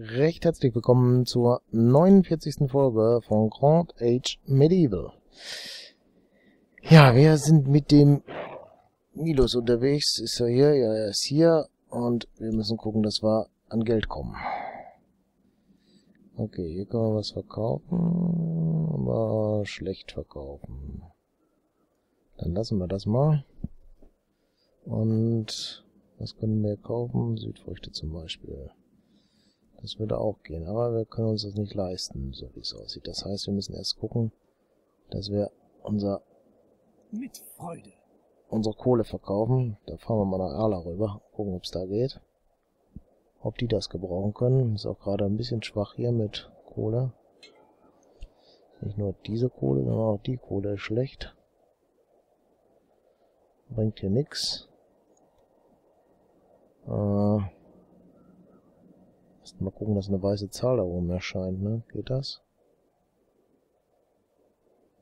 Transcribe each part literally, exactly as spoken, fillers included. Recht herzlich willkommen zur neunundvierzigsten Folge von Grand Age Medieval. Ja, wir sind mit dem Milos unterwegs. Ist er hier? Ja, er ist hier. Und wir müssen gucken, dass wir an Geld kommen. Okay, hier können wir was verkaufen. Aber schlecht verkaufen. Dann lassen wir das mal. Und was können wir kaufen? Südfrüchte zum Beispiel. Das würde auch gehen, aber wir können uns das nicht leisten, so wie es aussieht. Das heißt, wir müssen erst gucken, dass wir unser mit Freude unsere Kohle verkaufen. Da fahren wir mal nach Erla rüber, gucken, ob es da geht. Ob die das gebrauchen können. Ist auch gerade ein bisschen schwach hier mit Kohle. Nicht nur diese Kohle, sondern auch die Kohle ist schlecht. Bringt hier nichts. Äh... Mal gucken, dass eine weiße Zahl da oben erscheint, ne? Geht das?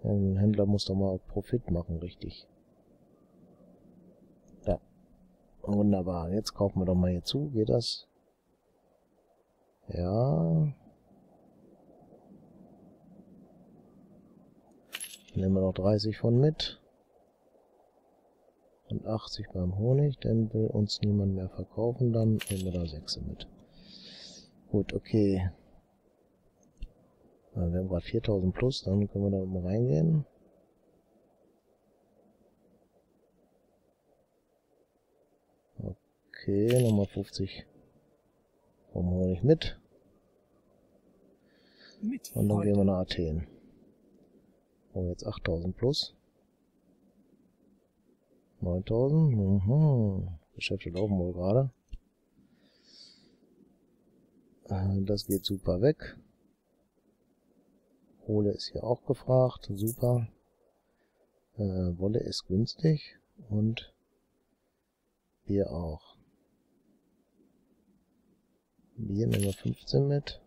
Ein Händler muss doch mal Profit machen, richtig. Da. Wunderbar. Jetzt kaufen wir doch mal hier zu. Geht das? Ja. Nehmen wir noch dreißig von mit. Und achtzig beim Honig, denn will uns niemand mehr verkaufen, dann nehmen wir da sechs mit. Gut, okay. Wir haben gerade viertausend plus, dann können wir da mal reingehen. Okay, nochmal fünfzig vom Honig mit. Und dann gehen wir nach Athen. Oh, jetzt achttausend plus. neuntausend. Mhm. Geschäfte laufen wohl gerade. Das geht super weg. Kohle ist hier auch gefragt. Super. Äh, Wolle ist günstig. Und Bier auch. Bier nehmen wir fünfzehn mit.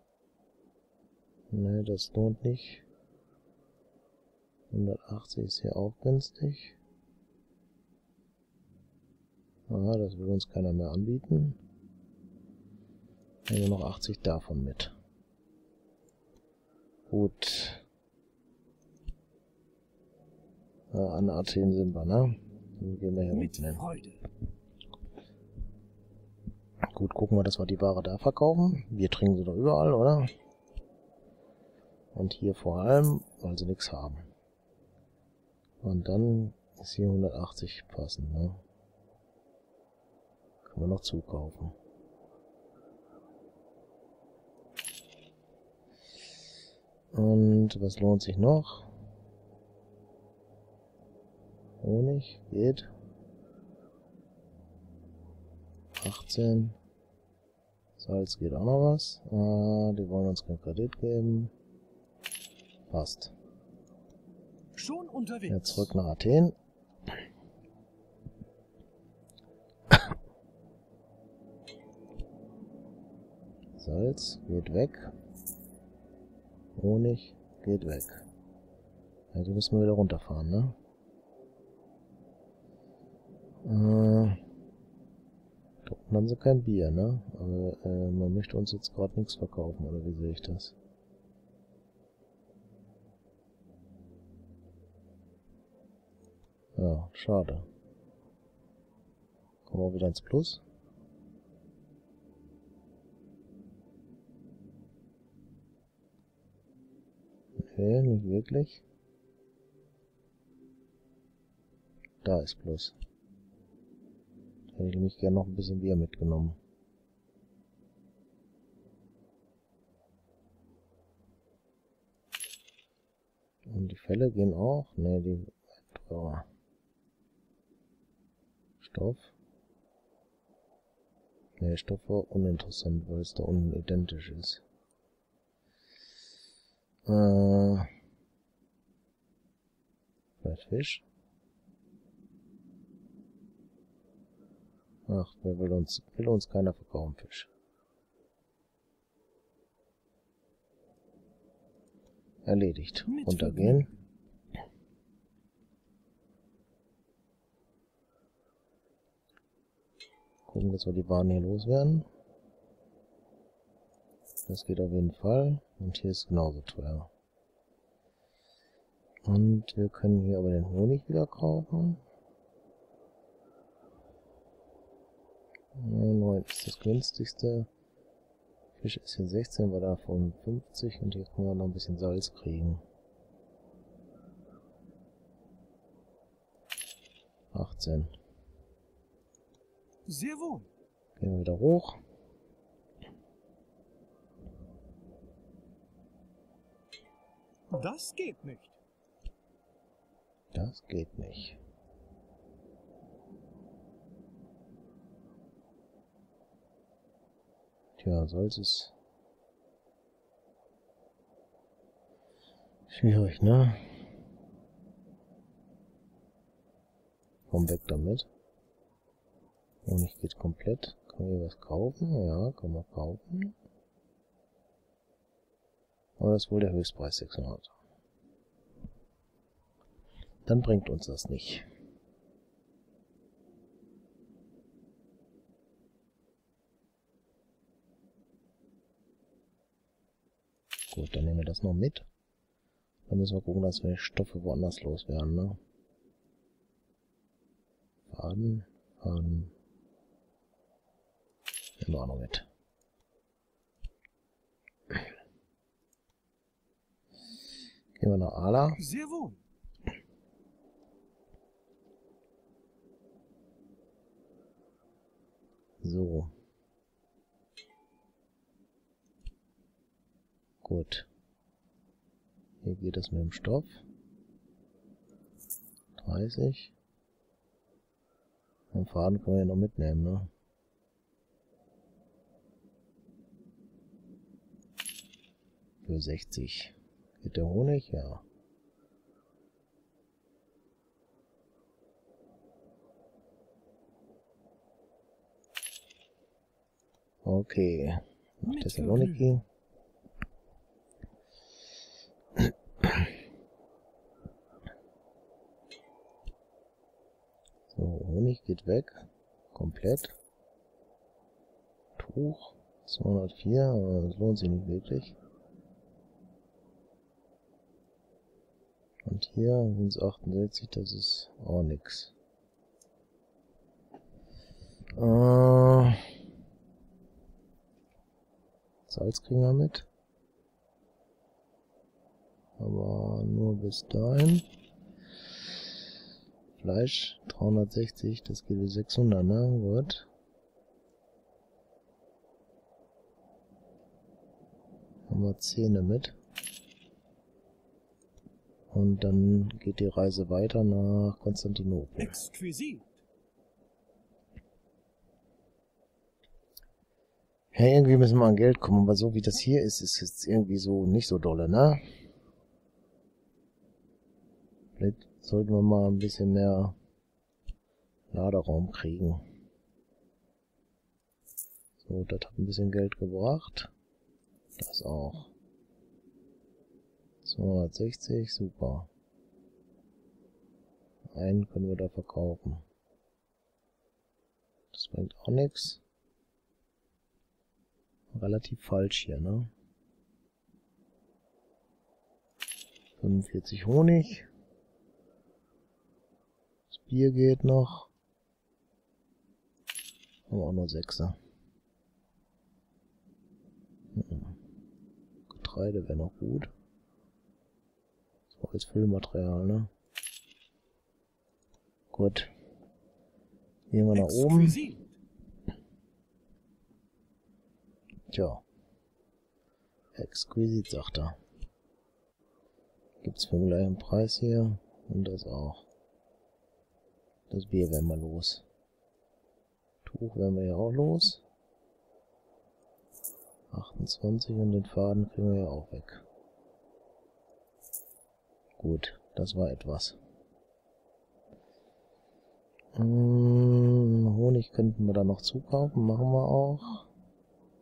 Ne, das lohnt nicht. hundertachtzig ist hier auch günstig. Ah, das will uns keiner mehr anbieten. Nehmen wir noch achtzig davon mit. Gut. Äh, an Athen sind wir, ne? Dann gehen wir hier unten hin. Gut, gucken wir, dass wir die Ware da verkaufen. Wir trinken sie doch überall, oder? Und hier vor allem, weil sie nichts haben. Und dann ist hier hundertachtzig passend, ne? Können wir noch zukaufen. Und was lohnt sich noch? Honig, geht. achtzehn. Salz geht auch noch was. Ah, die wollen uns keinen Kredit geben. Passt. Schon unterwegs. Jetzt zurück nach Athen. Salz geht weg. Honig geht weg. Also müssen wir wieder runterfahren, ne? Äh, da unten haben sie kein Bier, ne? Aber äh, man möchte uns jetzt gerade nichts verkaufen, oder wie sehe ich das? Ja, schade. Kommen wir wieder ins Plus. Okay, nicht wirklich. Da ist Plus. Hätte ich mich gerne noch ein bisschen Bier mitgenommen. Und die Fälle gehen auch. Ne, die teurer. Stoff. Ne, Stoff war uninteressant, weil es da unten identisch ist. Äh, vielleicht Fisch. Ach, wer will uns, will uns keiner verkaufen, Fisch. Erledigt. Runtergehen. Gucken, dass wir die Bahn hier loswerden. Das geht auf jeden Fall. Und hier ist genauso teuer. Und wir können hier aber den Honig wieder kaufen. neun ist das günstigste. Fisch ist hier sechzehn, war davon fünfzig. Und hier können wir noch ein bisschen Salz kriegen. achtzehn. Sehr wohl. Gehen wir wieder hoch. Das geht nicht. Das geht nicht. Tja, Salz ist schwierig, ne? Komm weg damit. Honig geht komplett. Kann man hier was kaufen? Ja, kann man kaufen. Aber das ist wohl der Höchstpreis sechshundert. Dann bringt uns das nicht. Gut, dann nehmen wir das noch mit. Dann müssen wir gucken, dass wir Stoffe woanders loswerden, ne? Faden, Faden. Nehmen wir auch noch mit. Gehen wir nach Erla. Sehr wohl. So. Gut. Hier geht es mit dem Stoff. dreißig. Den Faden können wir ja noch mitnehmen, ne? Für sechzig. Geht der Honig? Ja. Okay. Nach Thessaloniki. So, Honig geht weg. Komplett. Tuch. zweihundertvier, aber das lohnt sich nicht wirklich. Und hier sind es achtundsechzig, das ist auch nix. Äh, Salz kriegen wir mit. Aber nur bis dahin. Fleisch dreihundertsechzig, das geht bis sechshundert, ne? Gut. Haben wir Zähne mit. Und dann geht die Reise weiter nach Konstantinopel. Exquisit. Ja, irgendwie müssen wir an Geld kommen, aber so wie das hier ist, ist jetzt irgendwie so nicht so dolle, ne? Vielleicht sollten wir mal ein bisschen mehr Laderaum kriegen. So, das hat ein bisschen Geld gebracht. Das auch. zweihundertsechzig, super. Einen können wir da verkaufen. Das bringt auch nichts. Relativ falsch hier, ne? fünfundvierzig Honig. Das Bier geht noch. Aber auch nur Sechser. Getreide wäre noch gut. Als Füllmaterial, ne? Gut. Gehen wir nach oben. Tja. Exquisit, sagt er. Gibt's für den gleichen Preis hier. Und das auch. Das Bier werden wir los. Tuch werden wir ja auch los. achtundzwanzig und den Faden kriegen wir ja auch weg. Gut, das war etwas. Hm, Honig könnten wir da noch zukaufen, machen wir auch.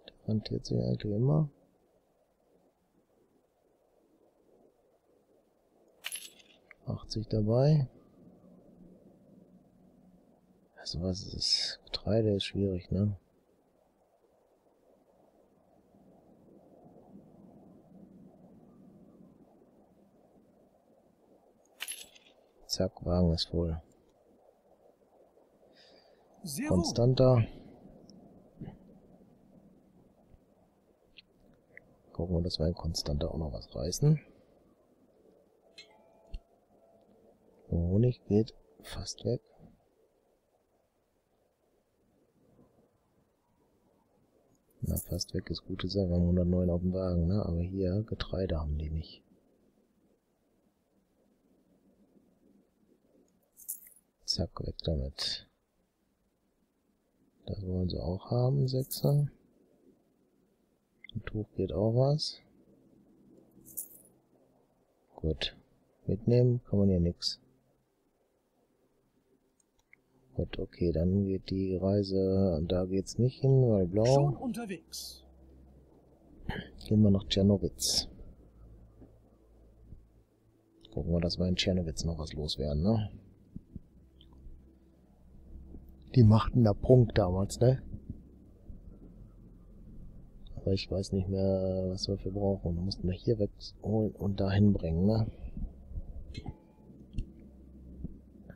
Der rentiert sich eigentlich immer. achtzig dabei. Also was ist das? Getreide ist schwierig, ne? Zack, Wagen ist voll. Sehr konstanter. Gucken wir, dass wir in Konstanter auch noch was reißen. Der Honig geht fast weg. Na, fast weg ist gute Sache. Wir haben hundertneun auf dem Wagen, ne? Aber hier, Getreide haben die nicht. Zack, weg damit. Das wollen sie auch haben, Sechser. Und hoch geht auch was. Gut. Mitnehmen kann man hier nichts. Gut, okay, dann geht die Reise, da geht's nicht hin, weil blau. Schon unterwegs. Gehen wir nach Tschernowitz. Gucken wir, dass wir in Tschernowitz noch was loswerden, ne? Die machten da Punkt damals, ne? Aber ich weiß nicht mehr, was wir dafür brauchen. Da mussten wir hier wegholen und dahin bringen, ne?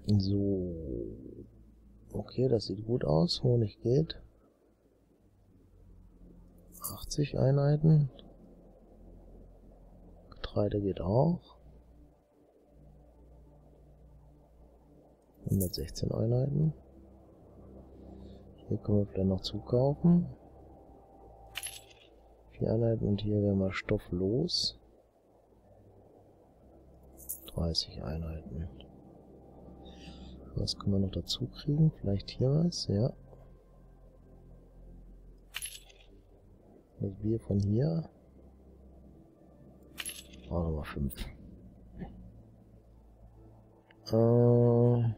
So. Okay, das sieht gut aus. Honig geht. achtzig Einheiten. Getreide geht auch. hundertsechzehn Einheiten. Hier können wir vielleicht noch zukaufen. vier Einheiten und hier werden wir Stoff los. dreißig Einheiten. Was können wir noch dazu kriegen? Vielleicht hier was? Ja. Das Bier von hier. Oh, nochmal fünf. Äh,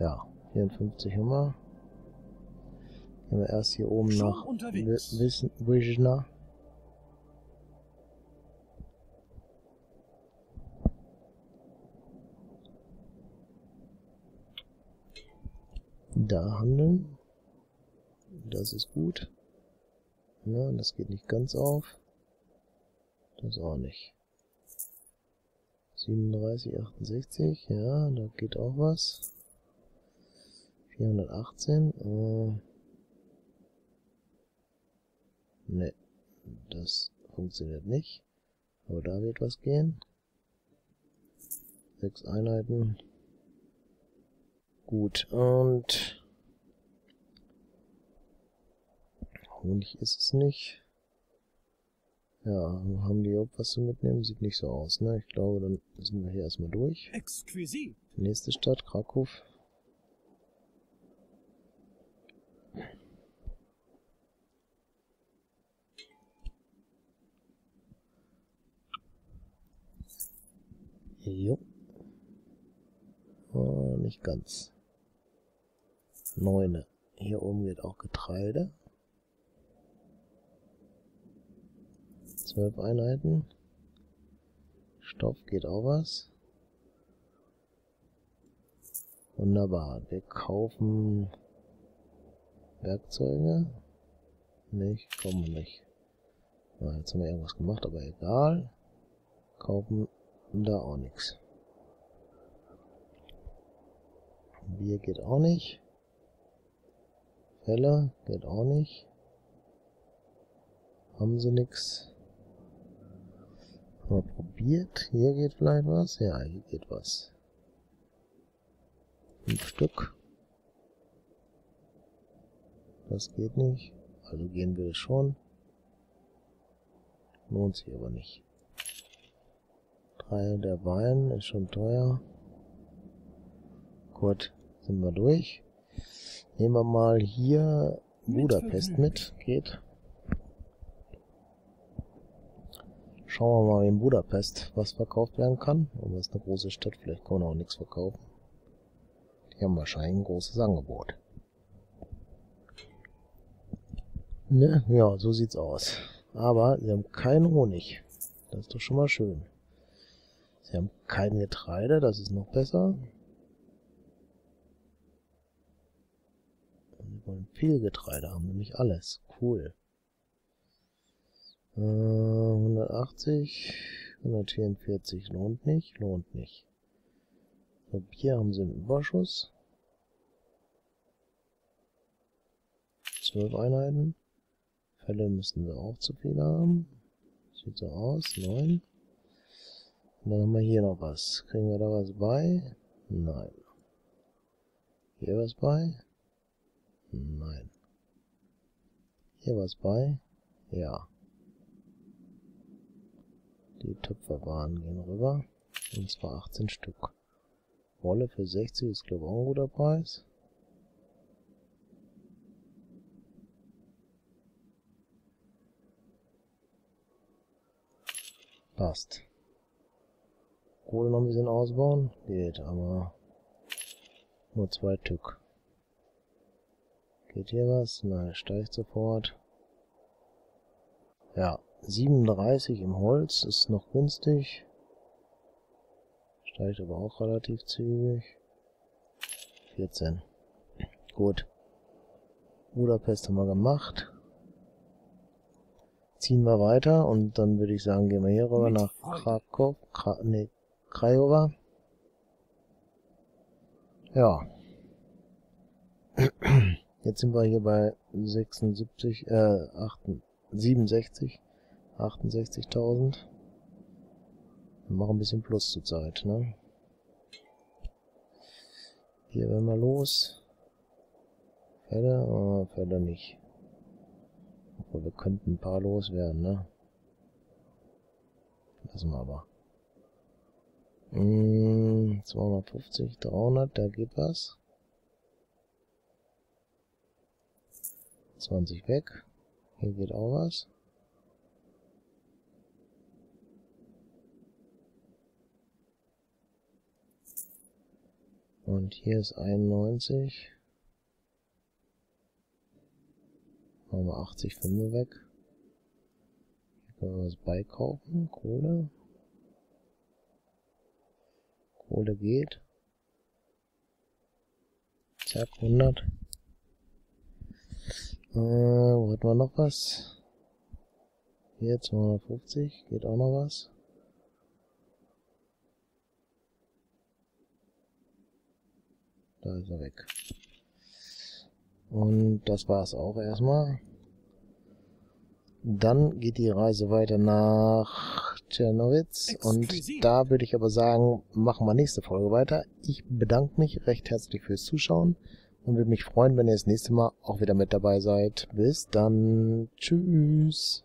ja, vierundfünfzig haben wir. Gehen wir erst hier oben Schon nach Wischna. Da handeln. Das ist gut. Ja, das geht nicht ganz auf. Das auch nicht. siebenunddreißig, achtundsechzig. Ja, da geht auch was. vierhundertachtzehn. Äh ne, das funktioniert nicht. Aber da wird was gehen. sechs Einheiten. Gut, und Honig ist es nicht. Ja, haben die überhaupt was zu mitnehmen? Sieht nicht so aus, ne? Ich glaube, dann sind wir hier erstmal durch. Exquisit. Nächste Stadt, Krakau. Jo. Oh, nicht ganz. Neune. Hier oben geht auch Getreide. zwölf Einheiten. Stoff geht auch was. Wunderbar. Wir kaufen Werkzeuge. Nicht, kommen wir nicht. Na, jetzt haben wir irgendwas gemacht, aber egal. Kaufen da auch nichts. Bier geht auch nicht. Felle geht auch nicht. Haben sie nichts. Mal probiert. Hier geht vielleicht was. Ja, hier geht was. Fünf Stück. Das geht nicht. Also gehen wir schon. Lohnt sich aber nicht. Drei der Wein ist schon teuer. Gut, sind wir durch. Nehmen wir mal hier Budapest mit. Geht. Schauen wir mal in Budapest, was verkauft werden kann. Aber es ist eine große Stadt, vielleicht kann man auch nichts verkaufen. Die haben wahrscheinlich ein großes Angebot. Ne? Ja, so sieht's aus. Aber sie haben keinen Honig. Das ist doch schon mal schön. Sie haben kein Getreide, das ist noch besser. Viel Getreide haben, nämlich alles. Cool. Äh, hundertachtzig. hundertvierundvierzig lohnt nicht, lohnt nicht. So, Bier haben sie im Überschuss. zwölf Einheiten. Fälle müssen wir auch zu viele haben. Sieht so aus, neun. Und dann haben wir hier noch was. Kriegen wir da was bei? Nein. Hier was bei? Nein. Hier was bei? Ja. Die Töpferwaren gehen rüber. Und zwar achtzehn Stück. Wolle für sechzig ist, glaube ich, auch ein guter Preis. Passt. Kohle noch ein bisschen ausbauen? Geht, aber nur zwei Stück. Geht hier was? Nein, steigt sofort. Ja, siebenunddreißig im Holz ist noch günstig. Steigt aber auch relativ zügig. vierzehn. Gut. Budapest haben wir gemacht. Ziehen wir weiter und dann würde ich sagen, gehen wir hier rüber nach Krakau, Kra nee, Kraiova. Ja. Jetzt sind wir hier bei sechsundsiebzig, äh, siebenundsechzig, achtundsechzigtausend. Wir machen ein bisschen Plus zurzeit, ne? Hier werden wir los. Pferde, oh, Pferde nicht. Obwohl, wir könnten ein paar loswerden, ne? Lassen wir aber. Hm, zweihundertfünfzig, dreihundert, da geht was. zwanzig weg. Hier geht auch was. Und hier ist einundneunzig. Machen wir achtzig Fünfe weg. Hier können wir was beikaufen. Kohle. Kohle geht. Zack, hundert. Äh, wo hatten wir noch was? Hier zweihundertfünfzig. Geht auch noch was. Da ist er weg. Und das war's auch erstmal. Dann geht die Reise weiter nach Tschernowitz. Und da würde ich aber sagen, machen wir nächste Folge weiter. Ich bedanke mich recht herzlich fürs Zuschauen und würde mich freuen, wenn ihr das nächste Mal auch wieder mit dabei seid. Bis dann. Tschüss.